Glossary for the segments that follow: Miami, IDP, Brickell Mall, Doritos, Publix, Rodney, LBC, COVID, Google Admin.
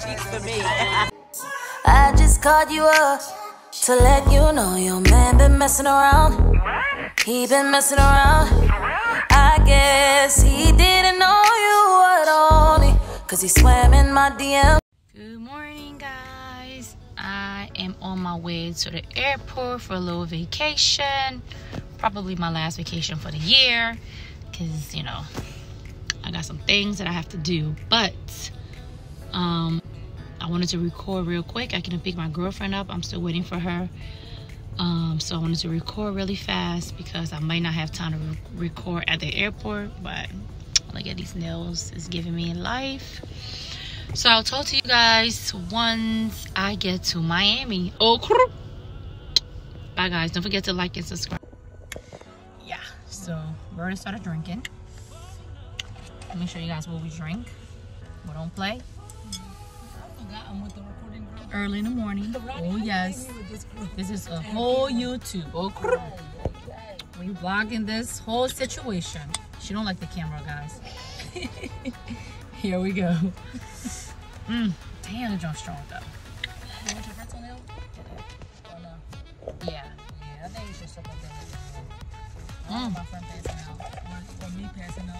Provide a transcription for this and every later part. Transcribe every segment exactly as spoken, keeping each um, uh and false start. cheeks for me. I just called you up to let you know your man been messing around. He been messing around. I guess he didn't know you at all, cause he swam in my D M. Good morning, guys. I am on my way to the airport for a little vacation. Probably my last vacation for the year, cause you know, I got some things that I have to do, but um, I wanted to record real quick. I couldn't pick my girlfriend up. I'm still waiting for her. Um, so I wanted to record really fast because I might not have time to re record at the airport, but look at these nails. It's giving me life. So I'll talk to you guys once I get to Miami. Oh, bye, guys. Don't forget to like and subscribe. Yeah, so we already started drinking. Let me show you guys what we drink. We don't play. Early in the morning. Oh yes. This is a whole YouTube. Oh, we vlogging this whole situation. She don't like the camera, guys. Here we go. Mm, damn, the joint's strong though. You want your pretzel nail? Yeah. Yeah, I think you should soak up that. I want my friend passing out. Or me passing out.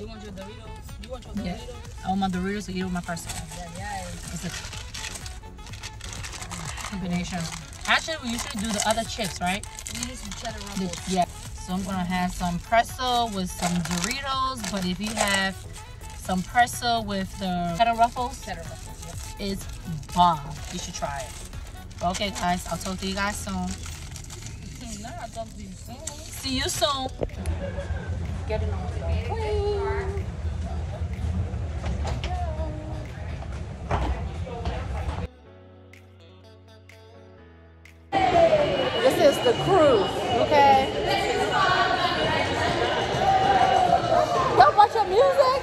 You want your Doritos? You want your Doritos? Yeah. I want my Doritos to eat with my person. Yeah, yeah. It's a combination. Actually, we usually do the other chips, right? We do some cheddar rumbles. Yeah. So I'm gonna have some pretzel with some Doritos, but if you have some pretzel with the cheddar ruffles, cheddar ruffles, yes. It's bomb. You should try it. Okay, guys. I'll talk to you guys soon. No, I'll talk to you soon. See you soon. Getting on the plane. This is the cruise, okay? Don't watch your music.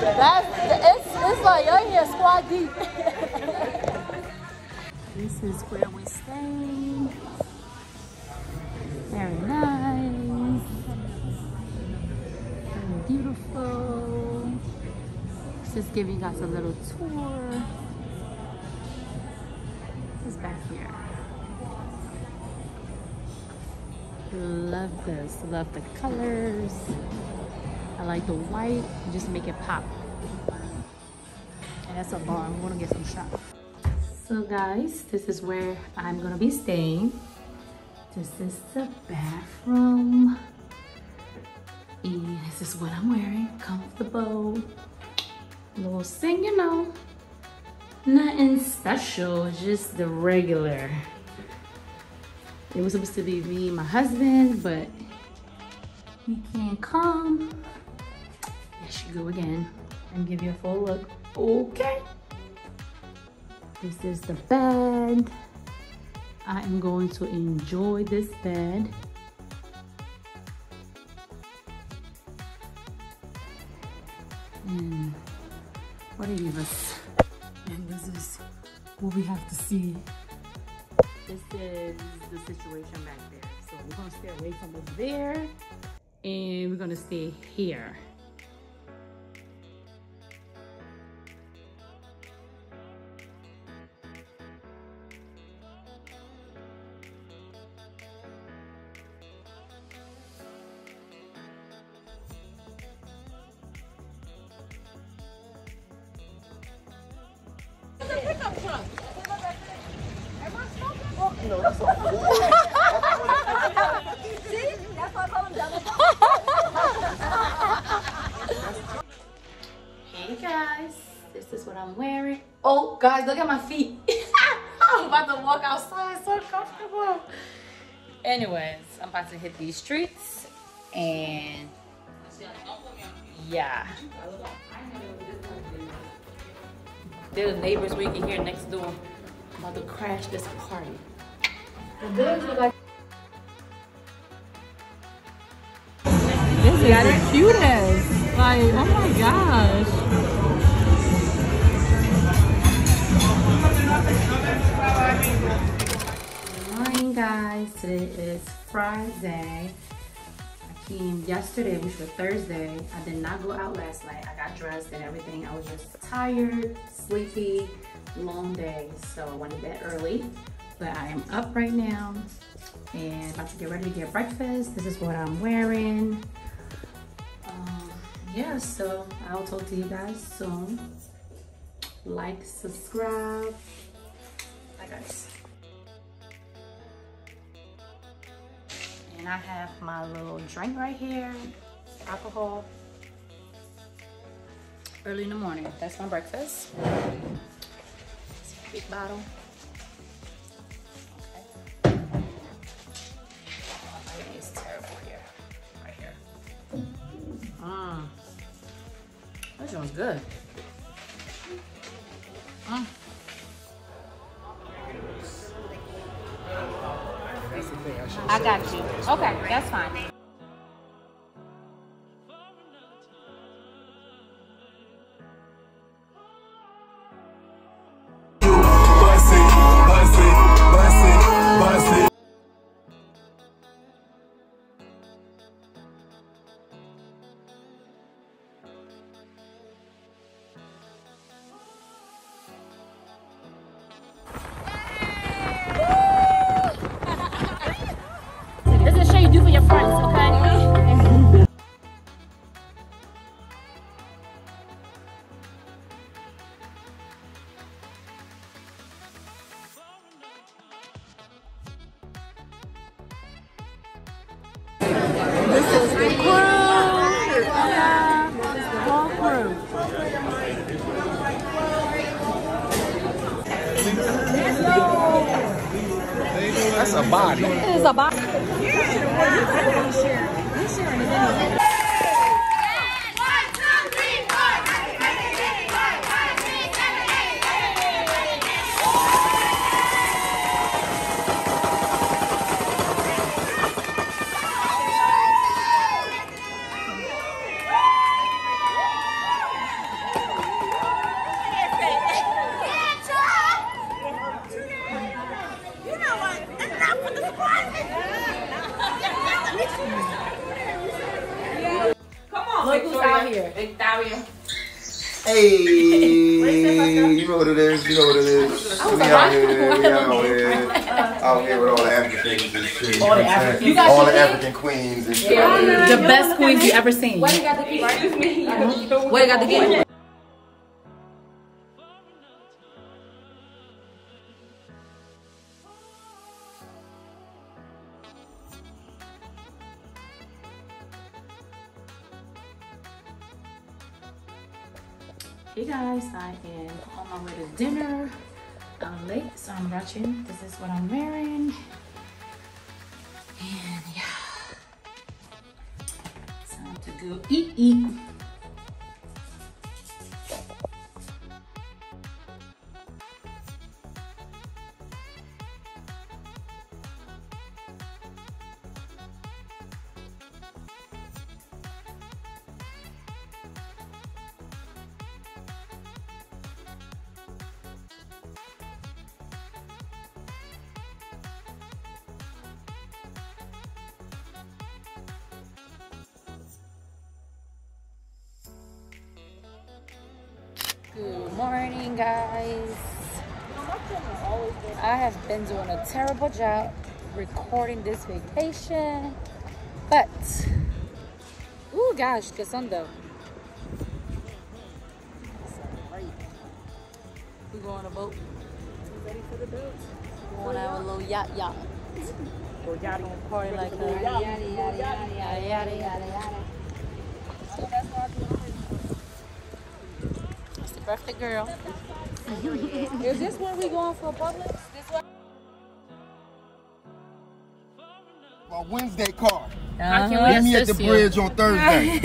That's it's it's like you're in here squad deep. This is where we staying. Very nice. Beautiful. Just giving us a little tour. It's back here. Love this. Love the colors. I like the white. Just make it pop. And that's a bar. I'm gonna get some shots. So guys, this is where I'm gonna be staying. This is the bathroom. And this is what I'm wearing, comfortable, little thing, you know, nothing special, just the regular. It was supposed to be me and my husband, but he can't come. There she go again, and give you a full look. Okay. This is the bed. I am going to enjoy this bed. And what do you give us? And this is what we have to see. This is the situation back there. So we're gonna stay away from over there, and we're gonna stay here. No, that's what I see, that's why I call him down. Hey guys, this is what I'm wearing. Oh guys, look at my feet. I'm about to walk outside, so comfortable. Anyways, I'm about to hit these streets and yeah. They're the neighbors we can hear next door. I'm about to crash this party. This is the cutest. Like, oh my gosh. Good morning, guys. Today is Friday. I scheme yesterday, which was Thursday. I did not go out last night. I got dressed and everything. I was just tired, sleepy, long day. So I went to bed early, but I am up right now and about to get ready to get breakfast. This is what I'm wearing. Um, yeah, so I'll talk to you guys soon. Like, subscribe. Bye guys. And I have my little drink right here, alcohol, early in the morning. That's my breakfast. It's a big bottle. Okay. Oh, my is terrible here, right here. Mmm, this one's good. Mmm. I got you. Okay, that's fine. That's a body. It is a body. Yeah. Hey, you know what it is, you know what it is. We out here, we out here, out here with all the African things. All the African, all the African queens and shit. The best queens you ever seen. What you got to get? What you got to get? Hey guys, I am on my way to dinner. I'm late, so I'm rushing. This is what I'm wearing. And yeah, time to go eat, eat. Good morning, guys. I have been doing a terrible job recording this vacation, but oh gosh, que son though. We're going on a boat. You ready for the boat? We're going to have a little yacht, yacht. We're going to party like that. Yada, yada, yada, yada, yada, yada. So that's what I'm doing. Perfect girl. Is this when we going for Publix? This one? My Wednesday car. Uh -huh. Meet me at the bridge on Thursday.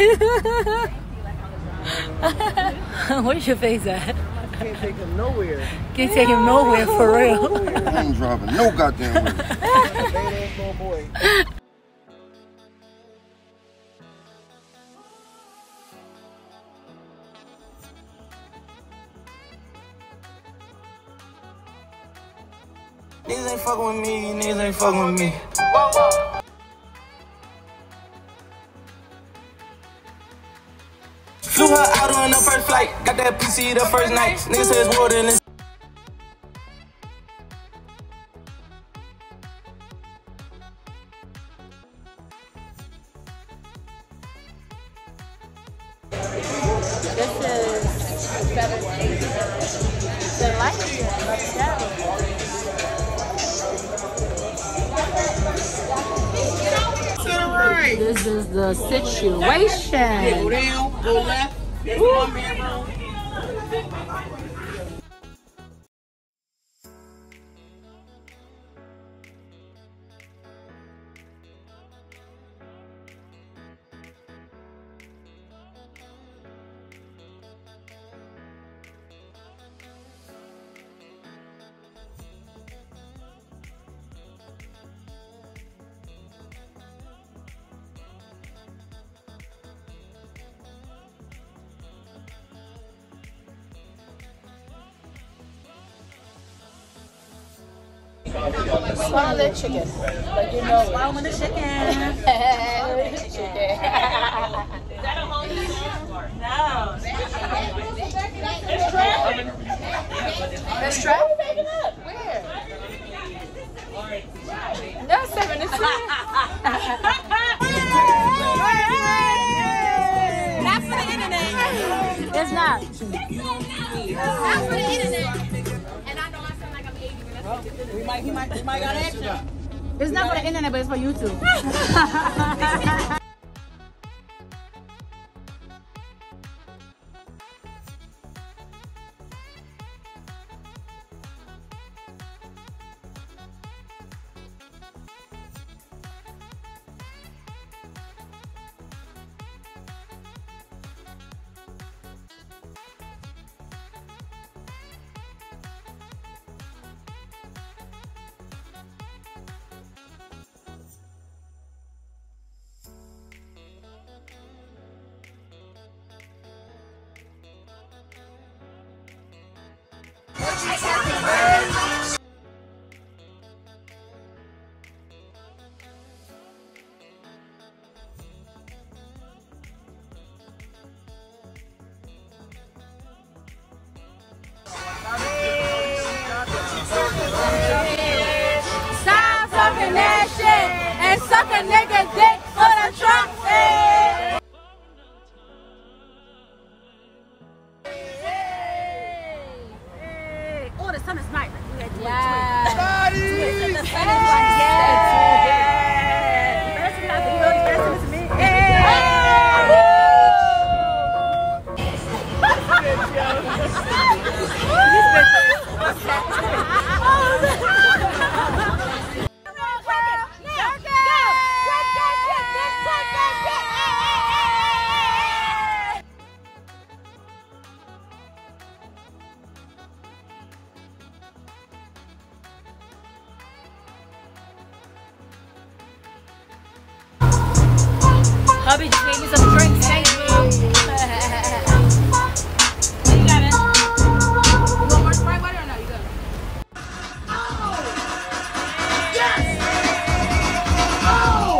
Where's your face at? Can't take him nowhere. Can't take him nowhere for real. I ain't driving no goddamn way. Niggas ain't fucking with me, niggas ain't fucking with me. on the first flight. Got that P C the first night. Niggas says water in this. This is better than the light here, but shadow. To the right. This is the situation. Go down, go left. There's one bedroom. Swallow the chicken. Like you know, swallow the chicken. Is that a whole new bar? No. It's trapped. It's trapped? Where? No, seven. It's not for the internet. It's not. Not for the internet. We might, we might, we might got action. It's not for the internet, but it's for YouTube. Stop talking that shit and suck a nigga dick for the truck. Oh, the sun is bright. Yeah. The sun is bright. Hubby just gave me some drinks, thank you. What you got in? You want more sprite water or no? You good? Oh! Yes! Oh!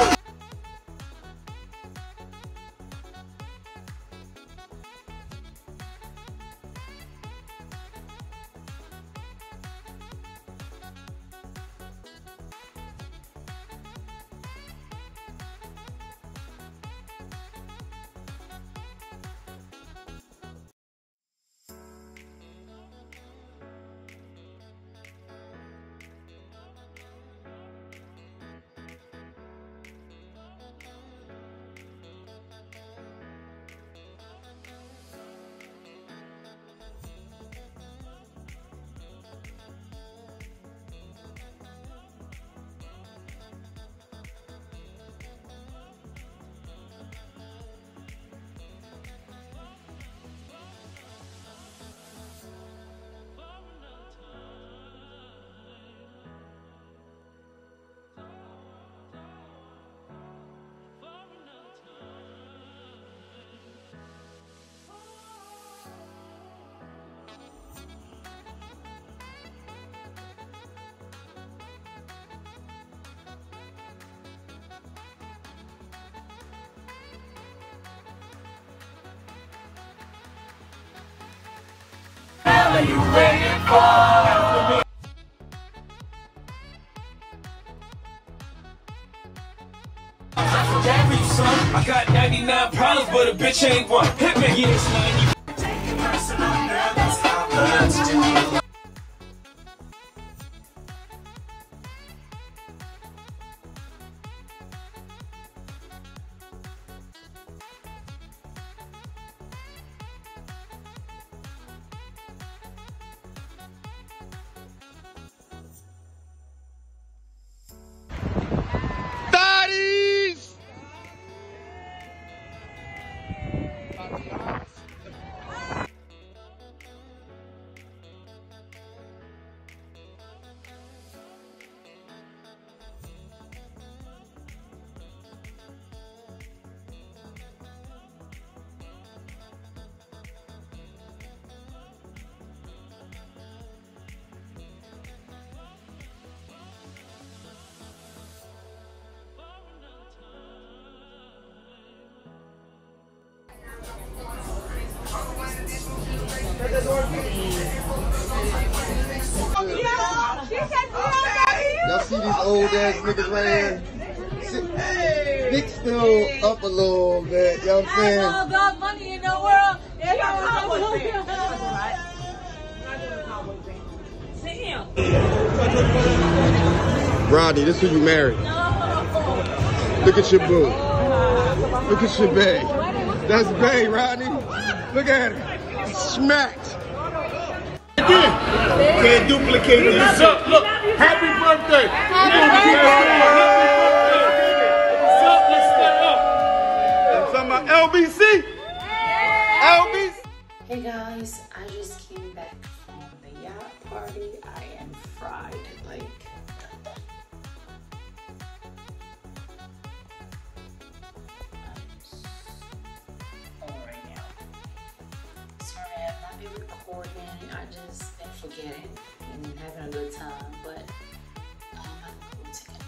you waiting for? I got ninety-nine problems, but a bitch ain't one. Hit me, yeah, it's ninety. Take it personal, girl, that's how I love to do. Y'all see these old ass niggas right here? Nick's still up a little bit, you know what I'm saying? There's all dog money in the world. There's all dog money. See him. Rodney, this who you married. Look at your boo. Look at your bae. That's bae, Rodney. Look at her. Smacked. Can't duplicate this. Up, look. Happy birthday. We're going to keep on birthday. Up, let's step up. I'm talking about L B C. L B C. Hey guys, I just came back from the yacht party. I am fried. Like. I just been forgetting and having a good time, but um, I'm going to take a nap.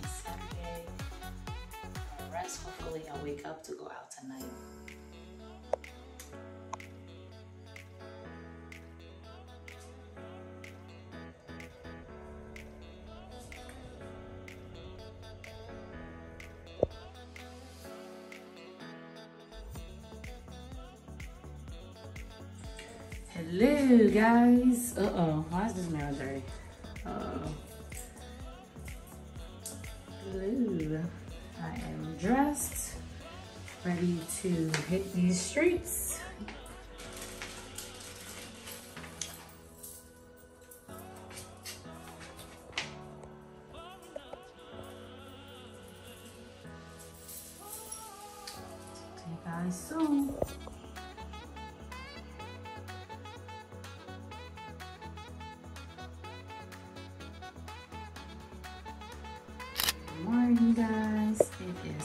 It's Saturday. I'm gonna rest. Hopefully, I wake up to go out tonight. Hello guys. Uh oh, why is this nail dirty? Uh oh. Hello. I am dressed, ready to hit these streets. See you guys soon.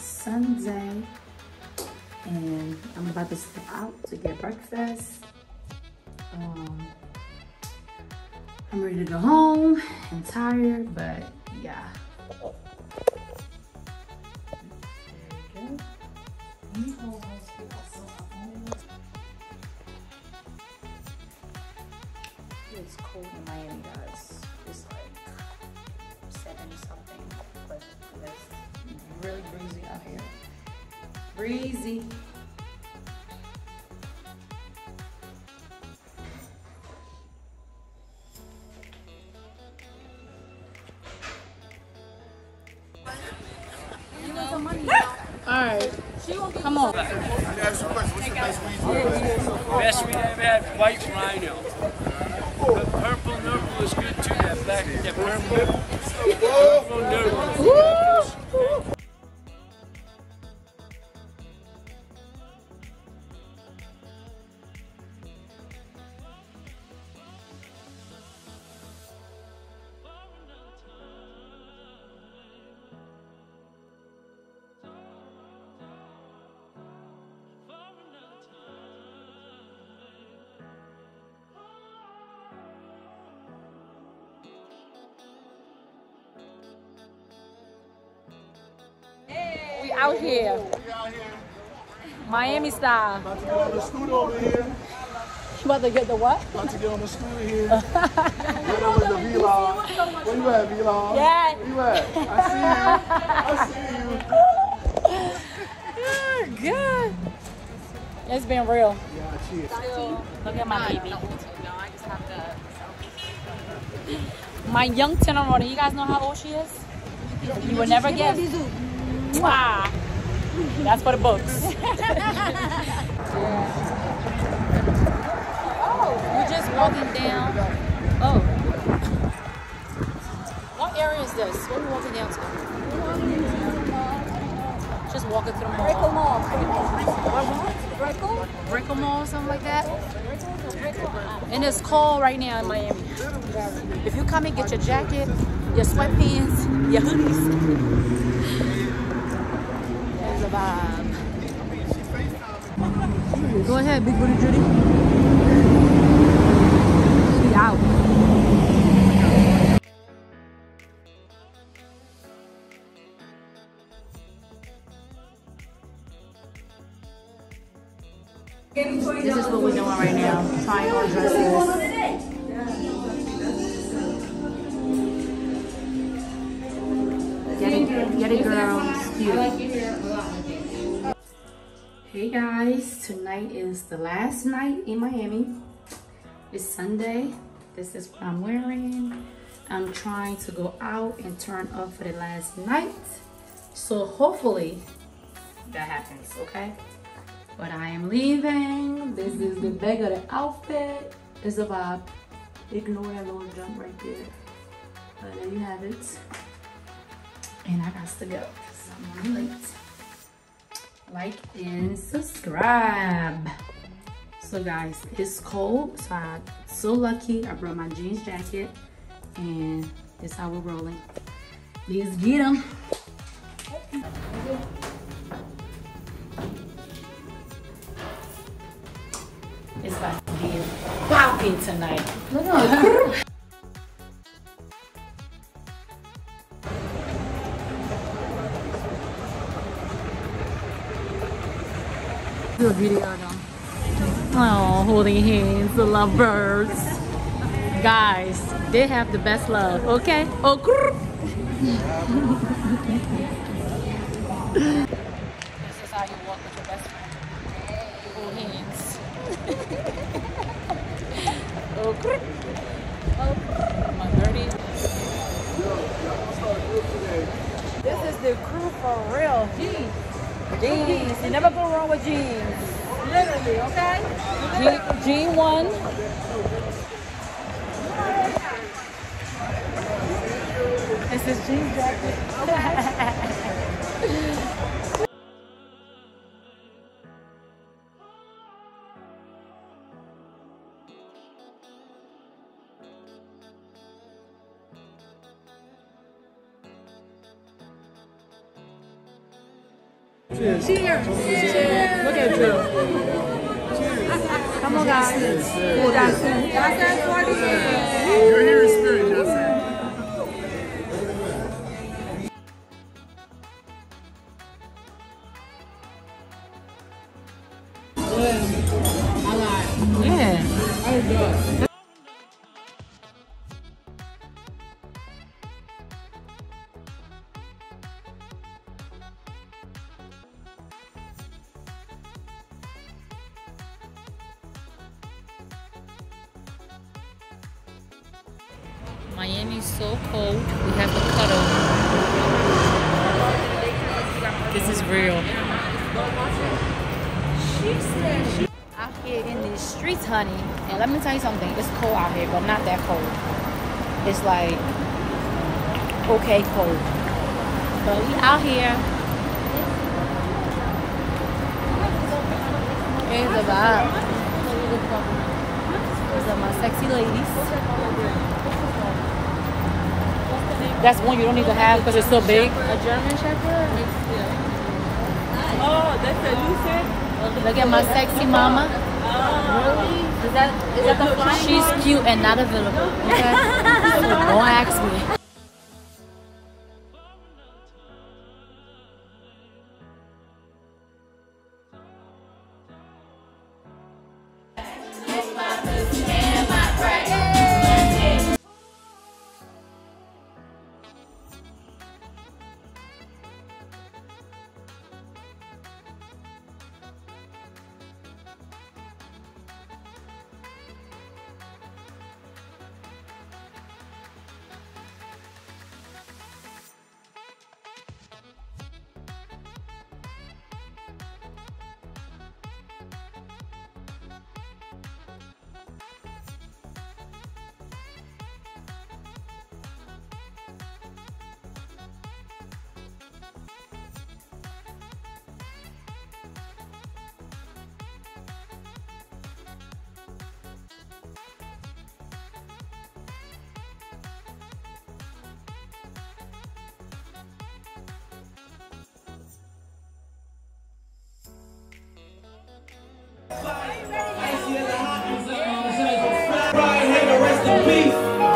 Sunday, and I'm about to step out to get breakfast. Um, I'm ready to go home. I'm tired, but yeah. There we go. It's cold in Miami, guys. It's like seventy something, but that's really breezy out here. Breezy. You want some money? Alright. Come on. I got some questions. What's the best weed you ever had? Best weed I ever had, white rhino. The purple nurple is good too. That black, that purple. Purple nurple. Out here. Out here, Miami style. About to go to the studio over here. You about to get the what? About to get on the scooter here. Right over the vlog. Where you at, vlog? Yeah. Where you at? I see you. I see you. Oh, God. It's been real. Yeah, cheers. So, look at my baby. No, I just have to. My young tenor. Do you guys know how old she is? You will never guess. Wow. That's for the books. Oh, we're just walking down. Oh. What area is this? What are we walking down to? We're walking into the mall. Just walking through the mall. Brickell Mall. What mall? Brickell? Brickell Mall, something like that. And it's cold right now in Miami. If you come and get your jacket, your sweatpants, your hoodies. Vibe. Go ahead, big booty Judy. She out. This is what we're doing right now. Trying on dresses. Get it, girls. Cute. I like you here a lot. Hey guys, tonight is the last night in Miami. It's Sunday. This is what I'm wearing. I'm trying to go out and turn up for the last night. So hopefully that happens, okay? But I am leaving. This is the bag of the outfit. It's a vibe. Ignore that little jump right there. But there you have it. And I got to go, so I'm late. Like and subscribe. So guys, it's cold, so I'm so lucky I brought my jeans jacket, and that's how we're rolling. Let's get them. It's about to be popping tonight. Look at do a video though. Oh, holding hands, the lovebirds. Guys, they have the best love, okay? Oh, this is how you walk with your best friend. You hold hands. Oh, oh, my dirty. This is the crew for real. Jeez. Jeans, you never go wrong with jeans. Literally, okay? Jean one. This is jean jacket. Okay. Cheers. Cheers. Cheers. Look at you. Cheers. Come on, guys. Cheers. Johnson. Johnson for the year. You're here in spirit, Johnson. I like. Yeah. Oh, God. Miami's so cold, we have to cuddle. This is real. She said she out here in the streets, honey. And let me tell you something, it's cold out here, but not that cold. It's like, okay cold. But we out here. It's a vibe. Those are my sexy ladies. That's one you don't need to have because it's so big. A German Shepherd? Oh, that's a Lucid. Look at my sexy mama. Really? Is that, is that the flying? She's cute and not available. Okay? Don't ask me. Yes, peace.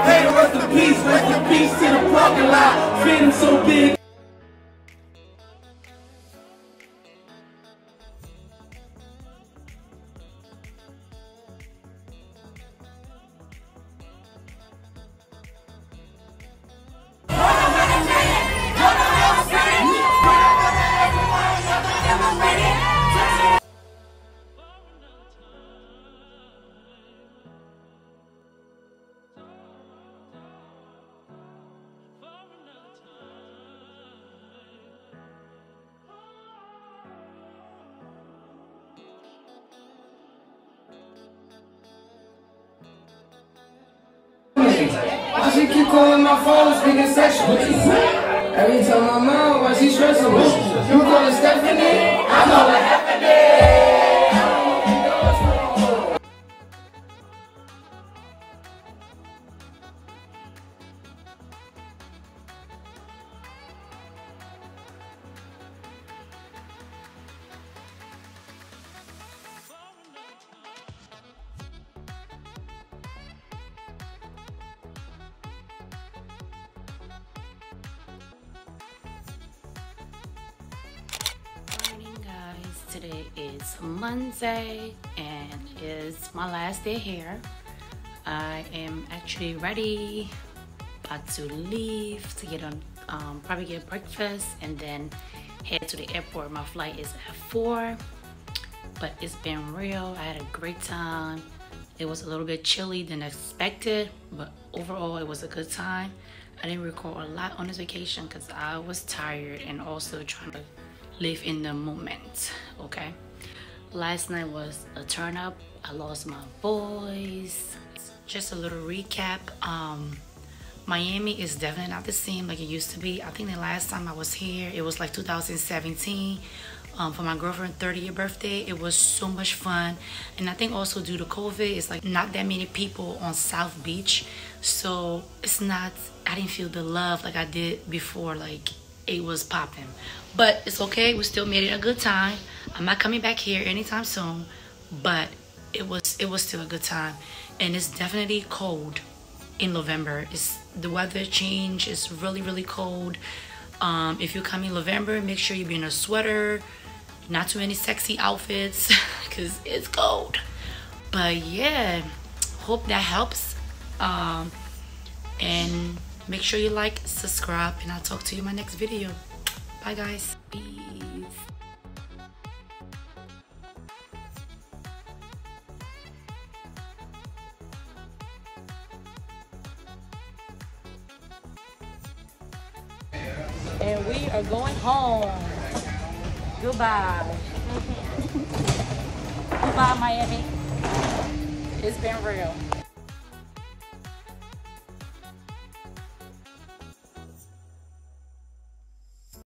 Hey, rest in peace, rest in peace to the parking lot. Feeling so big. Why she keep calling my phone speaking sexual? Every time my mom, why she stressing me? You call her Stephanie, I call her Happening. Today is Monday and it's my last day here. I am actually ready, about to leave to get on, um, probably get breakfast and then head to the airport. My flight is at four, but it's been real. I had a great time. It was a little bit chilly than expected, but overall it was a good time. I didn't record a lot on this vacation because I was tired and also trying to live in the moment. Okay, last night was a turn up. I lost my voice. Just a little recap. um Miami is definitely not the same like it used to be. I think the last time I was here it was like two thousand seventeen, um, for my girlfriend's thirtieth birthday. It was so much fun, and I think also due to COVID it's like not that many people on South Beach, so it's not, I didn't feel the love like I did before, like it was popping. But it's okay, we still made it a good time. I'm not coming back here anytime soon, but it was it was still a good time. And it's definitely cold in November. It's the weather change, it's really really cold. Um if you come in November, make sure you be in a sweater, not too many sexy outfits because it's cold. But yeah, hope that helps. Um and make sure you like, subscribe, and I'll talk to you in my next video. Bye guys. Peace. And we are going home. Goodbye. Goodbye Miami. It's been real.